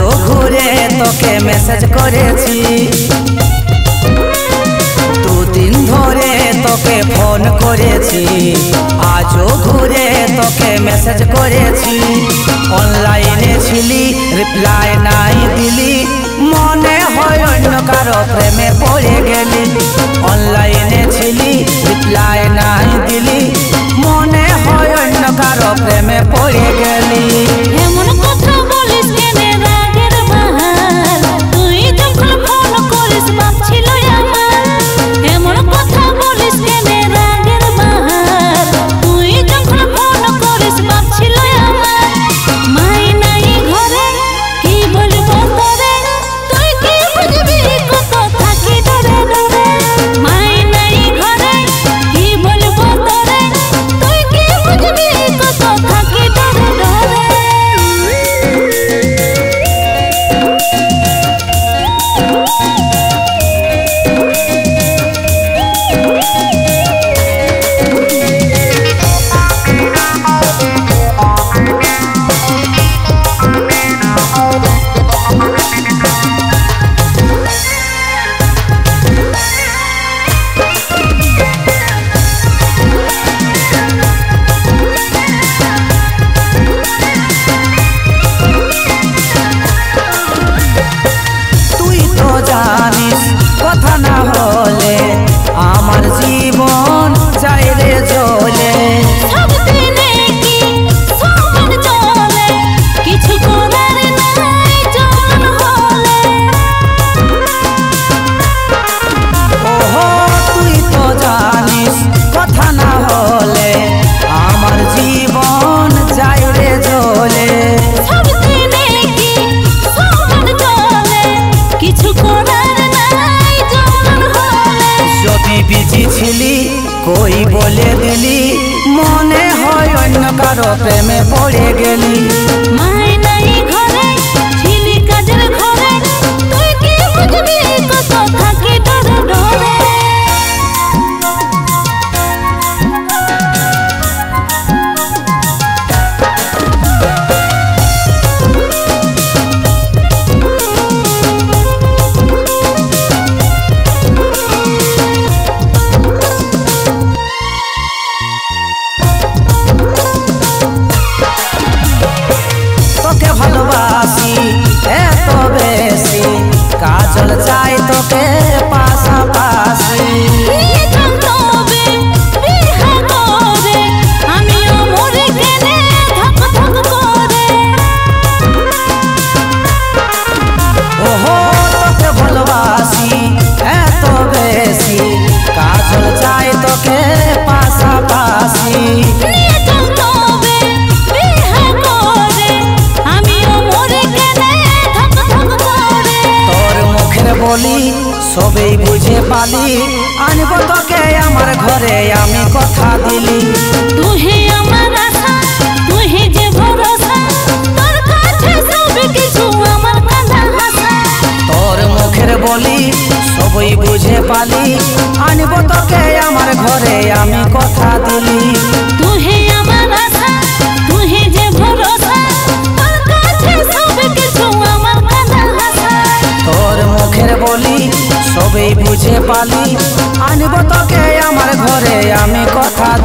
आलो घुरे तोके मैसेज करेछी दो दिन धरे तोके फोन करेछी आजो घुरे तोके मैसेज करेछी ऑनलाइने छिली रिप्लाई नाई दिली मने होय अन्य कारो प्रेमे पड़े गेली ऑनलाइने छिली रिप्लाई नाई दिली मने होय अन्य कारो प्रेमे पड़े गेली कोई बोले दिली मने होय अन्य कारो प्रेमे पड़े गेली माय नहीं घरे छिली काजर घरे तू की बुझबी कत थाके डरे डरे सबे बुझे पाली आनबो तोके आमार घरे आमी कथा दिली तुहे आमार आशा तुहे जे भरोसा तोर काछे सब किछु आमार कांधा आशा तोर मुखेर बोली सबे बुझे पाली आनबो तोके आमार घरे आमी कथा दिली तुहे आमार आशा तुहे जे भरोसा तोर काछे सब किछु आमार कांधा आशा तोर मुखेर बोली सबे बुझे पाली आनबो तोके आमार घरे आमी कथा